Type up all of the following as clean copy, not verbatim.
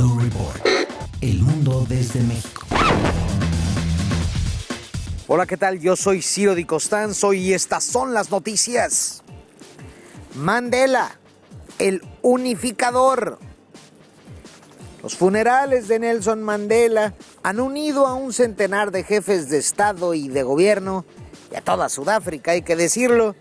Blu Report. El mundo desde México. Hola, ¿qué tal? Yo soy Ciro Di Costanzo y estas son las noticias. Mandela, el unificador. Los funerales de Nelson Mandela han unido a un centenar de jefes de Estado y de gobierno y a toda Sudáfrica, hay que decirlo,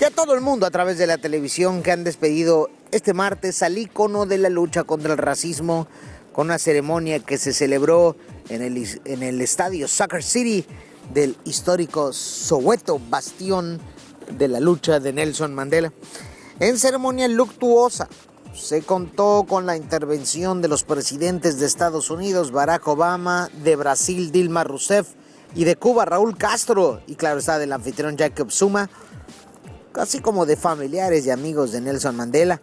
y a todo el mundo a través de la televisión, que han despedido este martes al ícono de la lucha contra el racismo con una ceremonia que se celebró en el estadio Soccer City del histórico Soweto, bastión de la lucha de Nelson Mandela. En ceremonia luctuosa se contó con la intervención de los presidentes de Estados Unidos, Barack Obama, de Brasil, Dilma Rousseff, y de Cuba, Raúl Castro, y claro está, del anfitrión Jacob Zuma, así como de familiares y amigos de Nelson Mandela.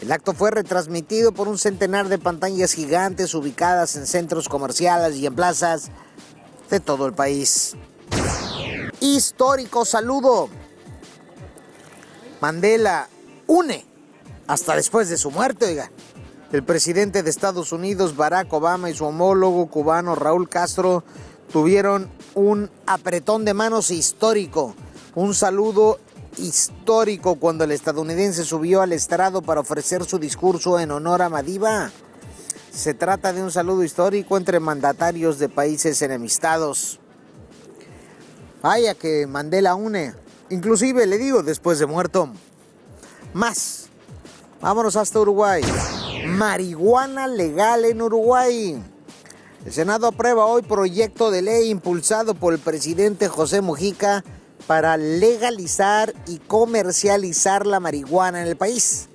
El acto fue retransmitido por un centenar de pantallas gigantes ubicadas en centros comerciales y en plazas de todo el país. Histórico saludo. Mandela une hasta después de su muerte, oiga. El presidente de Estados Unidos, Barack Obama, y su homólogo cubano, Raúl Castro, tuvieron un apretón de manos histórico, un saludo histórico cuando el estadounidense subió al estrado para ofrecer su discurso en honor a Madiba. Se trata de un saludo histórico entre mandatarios de países enemistados. Vaya que Mandela une, inclusive, le digo, después de muerto. Más. Vámonos hasta Uruguay. Marihuana legal en Uruguay. El Senado aprueba hoy proyecto de ley impulsado por el presidente José Mujica para legalizar y comercializar la marihuana en el país.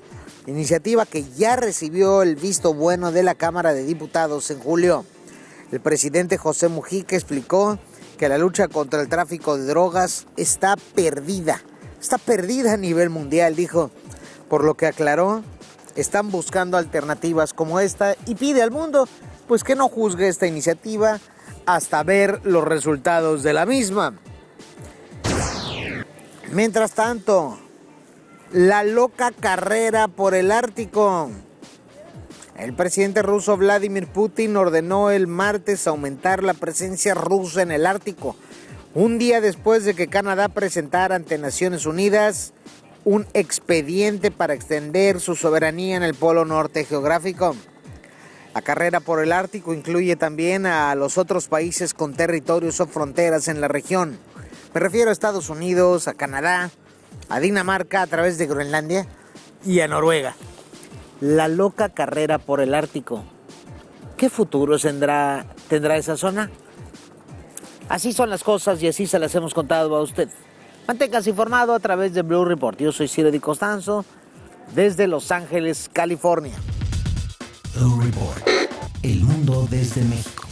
Iniciativa que ya recibió el visto bueno de la Cámara de Diputados en julio. El presidente José Mujica explicó que la lucha contra el tráfico de drogas está perdida. Está perdida a nivel mundial, dijo. Por lo que aclaró, están buscando alternativas como esta y pide al mundo pues que no juzgue esta iniciativa hasta ver los resultados de la misma. Mientras tanto, la loca carrera por el Ártico. El presidente ruso Vladimir Putin ordenó el martes aumentar la presencia rusa en el Ártico, un día después de que Canadá presentara ante Naciones Unidas un expediente para extender su soberanía en el Polo Norte geográfico. La carrera por el Ártico incluye también a los otros países con territorios o fronteras en la región. Me refiero a Estados Unidos, a Canadá, a Dinamarca a través de Groenlandia y a Noruega. La loca carrera por el Ártico. ¿Qué futuro tendrá esa zona? Así son las cosas y así se las hemos contado a usted. Manténgase informado a través de Blu Report. Yo soy Ciro Di Costanzo desde Los Ángeles, California. Blu Report. El mundo desde México.